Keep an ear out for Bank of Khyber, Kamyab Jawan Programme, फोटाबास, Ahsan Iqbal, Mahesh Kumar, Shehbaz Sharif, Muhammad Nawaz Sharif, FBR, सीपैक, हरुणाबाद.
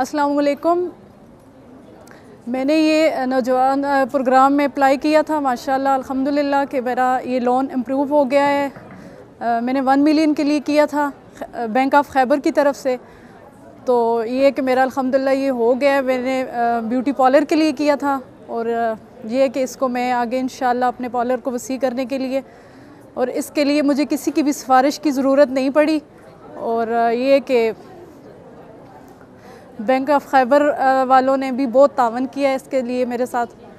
अस्सलाम वालेकुम। मैंने ये नौजवान प्रोग्राम में अप्लाई किया था, माशाल्लाह अल्हम्दुलिल्लाह कि मेरा ये लोन इम्प्रूव हो गया है। मैंने 1 मिलियन के लिए किया था बैंक ऑफ खैबर की तरफ से, तो ये कि मेरा अल्हम्दुलिल्लाह ये हो गया है। मैंने ब्यूटी पार्लर के लिए किया था और ये कि इसको मैं आगे इंशाल्लाह अपने पार्लर को वसी करने के लिए, और इसके लिए मुझे किसी की भी सिफारिश की ज़रूरत नहीं पड़ी। और ये कि बैंक ऑफ खैबर वालों ने भी बहुत तावन किया इसके लिए मेरे साथ।